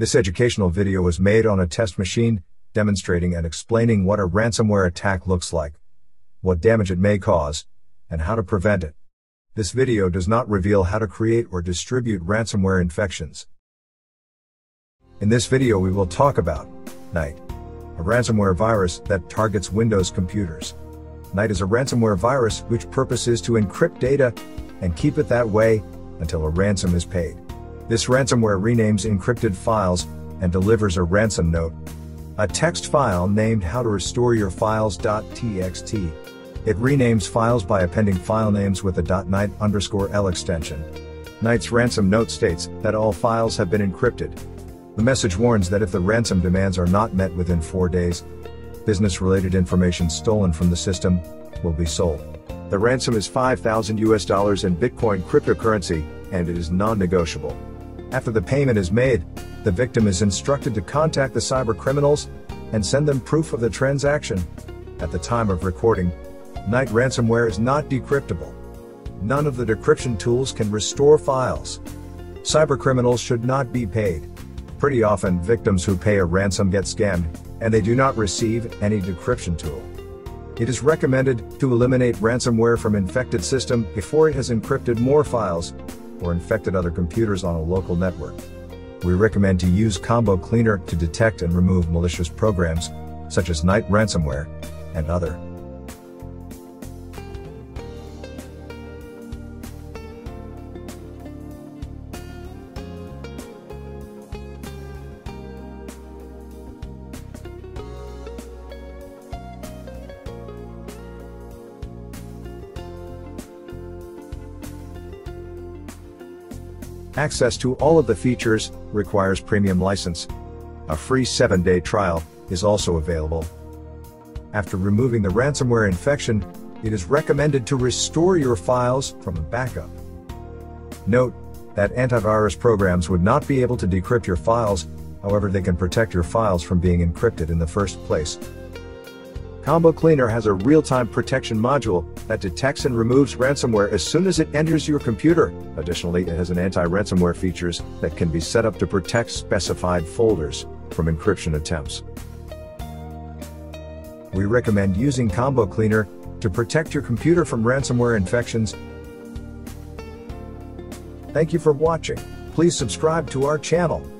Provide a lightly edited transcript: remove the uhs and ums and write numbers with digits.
This educational video was made on a test machine, demonstrating and explaining what a ransomware attack looks like, what damage it may cause, and how to prevent it. This video does not reveal how to create or distribute ransomware infections. In this video we will talk about Knight, a ransomware virus that targets Windows computers. Knight is a ransomware virus whose purpose is to encrypt data and keep it that way until a ransom is paid. This ransomware renames encrypted files and delivers a ransom note, a text file named how to restore your files.txt. It renames files by appending file names with a .knight_l extension. Knight's ransom note states that all files have been encrypted. The message warns that if the ransom demands are not met within 4 days, business-related information stolen from the system will be sold. The ransom is $5,000 in Bitcoin cryptocurrency, and it is non-negotiable. After the payment is made, the victim is instructed to contact the cybercriminals and send them proof of the transaction. At the time of recording, Knight ransomware is not decryptable. None of the decryption tools can restore files. Cybercriminals should not be paid. Pretty often, victims who pay a ransom get scammed, and they do not receive any decryption tool. It is recommended to eliminate ransomware from infected system before it has encrypted more files or infected other computers on a local network. We recommend to use Combo Cleaner to detect and remove malicious programs, such as Knight ransomware and other. Access to all of the features requires premium license. A free 7-day trial is also available. After removing the ransomware infection, it is recommended to restore your files from a backup. Note that antivirus programs would not be able to decrypt your files, however they can protect your files from being encrypted in the first place. Combo Cleaner has a real-time protection module that detects and removes ransomware as soon as it enters your computer. Additionally, it has an anti-ransomware features that can be set up to protect specified folders from encryption attempts. We recommend using Combo Cleaner to protect your computer from ransomware infections. Thank you for watching. Please subscribe to our channel.